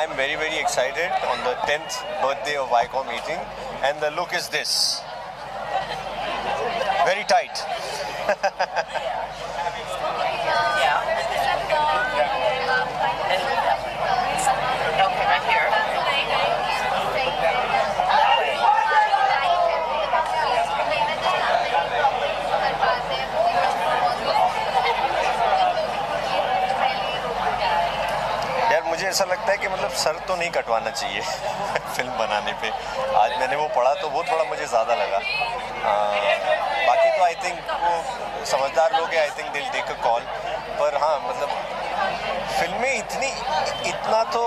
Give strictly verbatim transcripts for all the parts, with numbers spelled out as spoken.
I'm very, very excited on the tenth birthday of Viacom eighteen, and the look is this. Very tight. ऐसा लगता है कि मतलब sir तो नहीं कटवाना चाहिए फिल्म बनाने पे. आज मैंने वो पढ़ा तो वो थोड़ा मुझे ज़्यादा लगा. आ, बाकी तो आई थिंक वो समझदार लोग हैं. I think they'll take a call. पर हाँ मतलब फिल्में इतनी इतना तो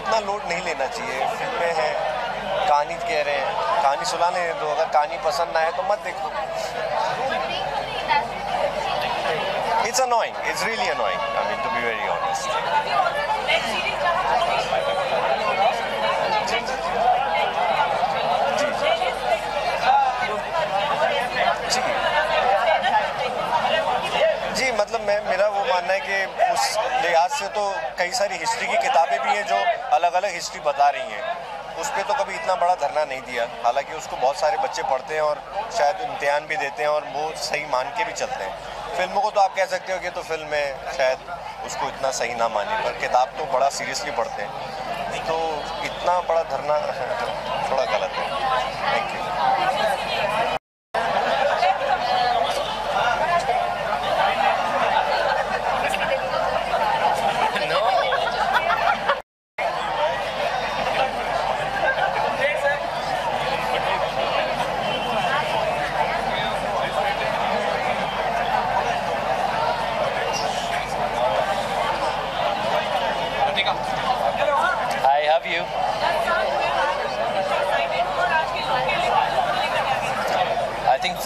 इतना लोड नहीं लेना चाहिए. फिल्में हैं, कहानी कह रहे हैं, कहानी सुनाने दो. अगर कहानी पसंद ना आए तो मत देखो. It's annoying. It's really annoying. I mean, to be very honest. जी मतलब मैं मेरा वो मानना है कि उस लिहाज से तो कई सारी हिस्ट्री की किताबें भी हैं जो अलग-अलग हिस्ट्री बता रही हैं. उस पर तो कभी इतना बड़ा धरना नहीं दिया. हालांकि उसको बहुत सारे बच्चे पढ़ते हैं और शायद इम्तिहान भी देते हैं और वो सही मान के भी चलते हैं. फिल्मों को तो आप कह सकते हो कि तो फिल्म में शायद उसको इतना सही ना माने, पर किताब तो बड़ा सीरियसली पढ़ते हैं. तो इतना बड़ा धरना थोड़ा गलत है. Thank you.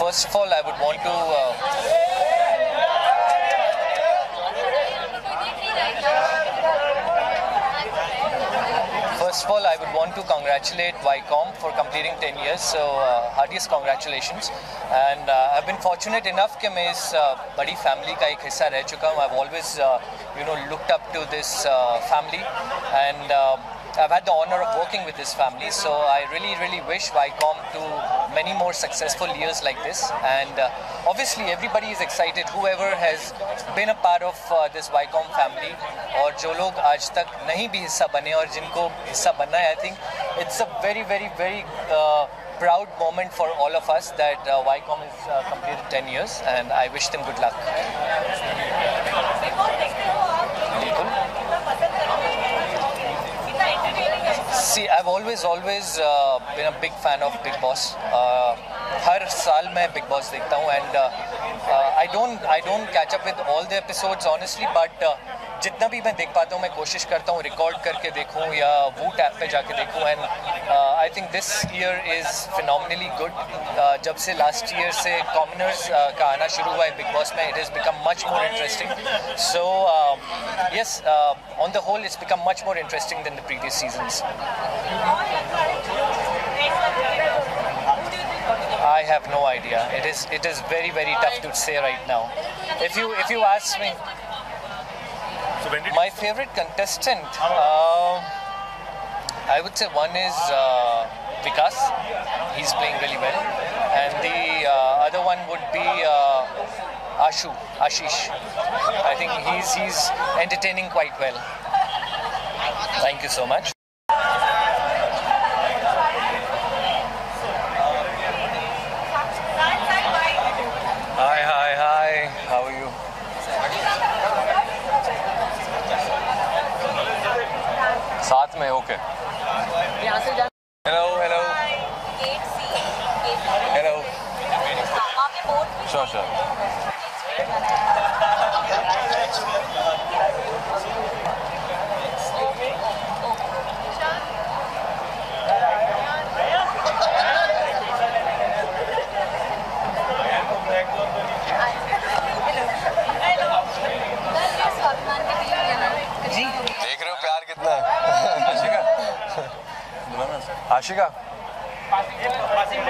First of all, I would want to uh, first of all I would want to congratulate Viacom for completing ten years. So uh, heartiest congratulations. And uh, I've been fortunate enough that मैं इस बड़ी family का एक हिस्सा रह चुका हूँ. I've always uh, you know looked up to this uh, family, and uh, I've had the honor of working with this family. So I really, really wish Viacom to many more successful years like this. And uh, obviously everybody is excited, whoever has been a part of uh, this Viacom family, aur jo log aaj tak nahi bhi hissa bane aur jinko hissa banna hai, I think it's a very, very, very uh, proud moment for all of us that uh, Viacom has uh, completed ten years, and I wish them good luck. See, I've always, always uh, been a big fan of Bigg Boss. Uh, हर साल मैं Bigg Boss देखता हूँ, and uh, uh, I don't, I don't catch up with all the episodes honestly, but uh, जितना भी मैं देख पाता हूँ मैं कोशिश करता हूँ रिकॉर्ड करके देखूँ या VooTap पे जाके देखूँ. And I think this year is phenomenally good. जब से लास्ट ईयर से कॉमनर्स uh, का आना शुरू हुआ है बिग बॉस में, it is become much more interesting. So yes, on the whole it's become much more interesting than the previous seasons. I have no idea. It is, it is very, very tough to say right now. If you, if you ask me, my favorite contestant, uh, I would say one is uh, Vikas. He's playing really well, and the uh, other one would be uh, Ashu, Ashish. I think he's he's entertaining quite well. Thank you so much. Hi, hi, hi. How are you? साथ में okay. Hello hello hello. Sure sure. Ashika, कितनी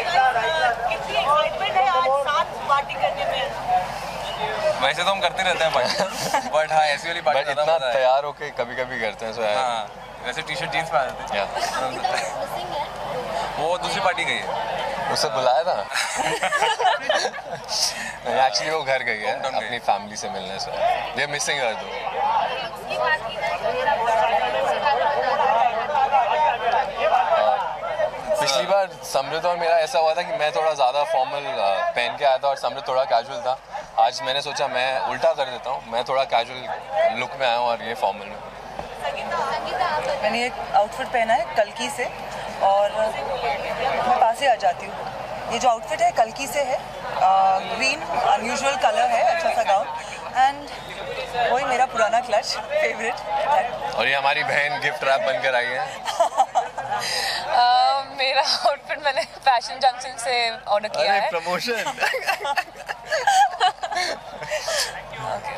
excitement है आज साथ party करने में. वैसे तो हम करते रहते हैं पार्टी, बट हाँ ऐसी वाली पार्टी इतना तैयार होके कभी कभी करते हैं। सो हाँ वैसे टी शर्ट जीन्स में आ जाते हैं। वो दूसरी पार्टी गई है, उसे बुलाया था एक्चुअली। वो घर गई है अपनी फैमिली से मिलने, से दे आर मिसिंग हर। पिछली बार समृद्ध और मेरा ऐसा हुआ था कि मैं थोड़ा ज़्यादा फॉर्मल पहन के आया था और समृद्ध थोड़ा कैजुअल था। आज मैंने सोचा मैं उल्टा कर देता हूँ, मैं थोड़ा कैजुअल लुक में आया हूँ और ये फॉर्मल लुक। मैंने एक आउटफिट पहना है कल्कि से, और मैं पास ही आ जाती हूँ। ये जो आउटफिट है कल्कि से है, ग्रीन अनयूजुअल कलर है, अच्छा सा गाउन, एंड वही मेरा पुराना क्लच फेवरेट। और ये हमारी बहन गिफ्ट रैप बनकर आई है। मेरा आउटफिट मैंने फैशन जंक्शन से ऑर्डर किया है। Promotion. Okay.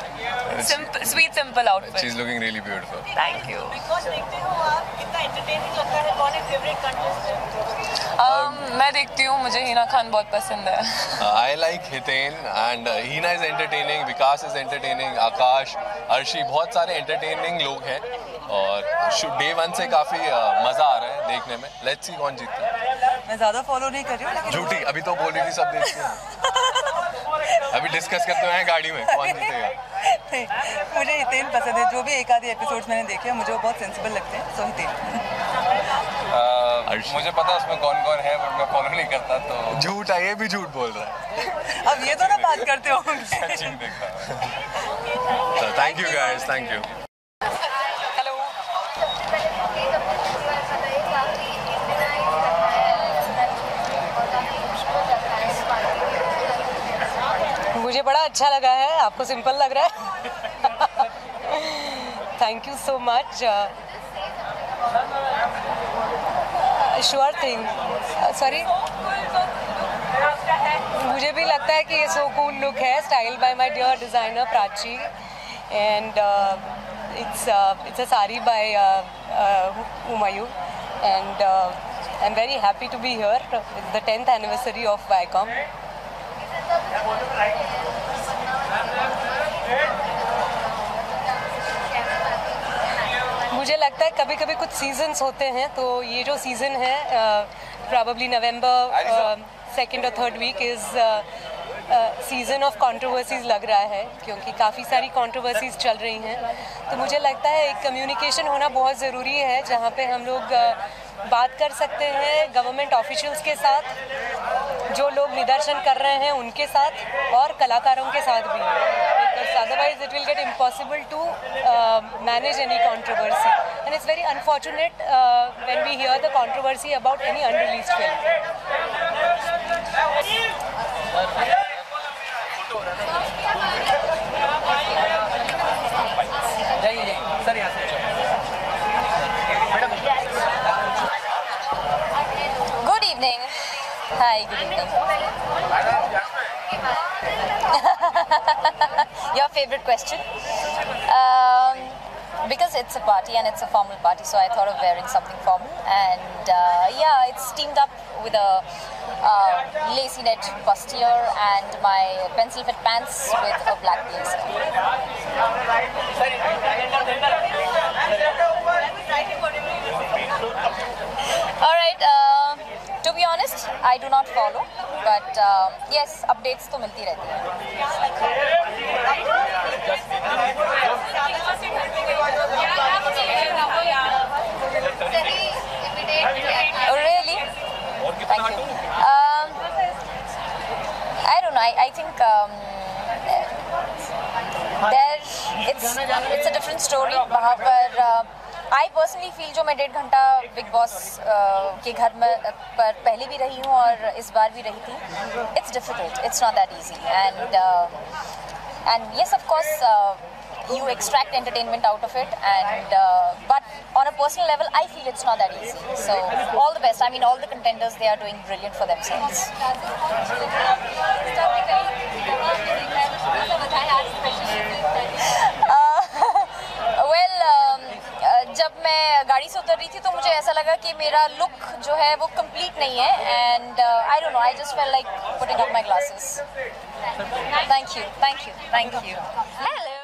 Sweet simple outfit. She's looking really beautiful. Thank you. Because देखते हो आप कितना entertaining लगता है, कौन है favorite contestant? मैं देखती हूँ, मुझे हिना खान बहुत पसंद है। I like Hiten and Hina is entertaining, Vikas is entertaining, Akash, Arshi, बहुत सारे entertaining लोग हैं और डे वन से काफी मजा आ रहा है देखने में। लेट्स सी कौन जीतता है। मैं ज़्यादा फॉलो नहीं कर रही हूँ। झूठी, अभी तो बोल रही थी सब देखते हैं। अभी डिस्कस करते हैं गाड़ी में कौन जीतेगा। नहीं, मुझे हितेन पसंद है। जो भी एक आधे एपिसोड्स मैंने देखे हैं मुझे वो बहुत सेंसिबल लगते हैं, सो हितेन। मुझे पता है उसमें कौन कौन है बट मैं फॉलो नहीं करता। तो झूठ है, ये भी झूठ बोल रहा है। अब ये तो ना बात करते हो। Thank you guys, thank you. मुझे बड़ा अच्छा लगा है, आपको सिंपल लग रहा है। Thank you so much. Sure thing. Sorry, मुझे भी लगता है कि ये सो कूल लुक है, style by my dear designer Prachi, and it's it's a sari by उमायू, and I am very happy to be here. It's the tenth anniversary of Viacom. मुझे लगता है कभी कभी कुछ सीजन्स होते हैं, तो ये जो सीज़न है प्रॉबली नवंबर सेकेंड और third week is season of controversies लग रहा है, क्योंकि काफ़ी सारी कंट्रोवर्सीज चल रही हैं। तो मुझे लगता है एक कम्युनिकेशन होना बहुत ज़रूरी है, जहाँ पे हम लोग uh, बात कर सकते हैं गवर्नमेंट ऑफिशियल्स के साथ, जो लोग निदर्शन कर रहे हैं उनके साथ, और कलाकारों के साथ भी, because otherwise it will get impossible to manage any controversy, and it's very unfortunate when we hear the controversy about any unreleased film. जाइए सर यहाँ से। Good evening. Hi good evening. Your favourite question? Because it's a party and it's a formal party, so I thought of wearing something formal, and uh, yeah, it's teamed up with a uh, lacy net bustier and my pencil fit pants with a black blazer. All right. Uh, to be honest, I do not follow, but uh, yes, updates तो मिलती रहती है। Oh, really? Thank you. Um, I don't know. I, I think um, there it's it's a different story. वहाँ पर uh, I personally feel जो मैं डेढ़ घंटा बिग बॉस के घर में पर पहले भी रही हूँ और इस बार भी रही थी, it's difficult, it's not that easy, and uh, and yes, of course, uh, you extract entertainment out of it, and uh, but on a personal level, I feel it's not that easy. So all the best. I mean, all the contenders, they are doing brilliant for themselves. Uh, well. Uh, जब मैं गाड़ी से उतर रही थी तो मुझे ऐसा लगा कि मेरा लुक जो है वो कंप्लीट नहीं है and I don't know I just felt like putting up my glasses. Thank you thank you thank you.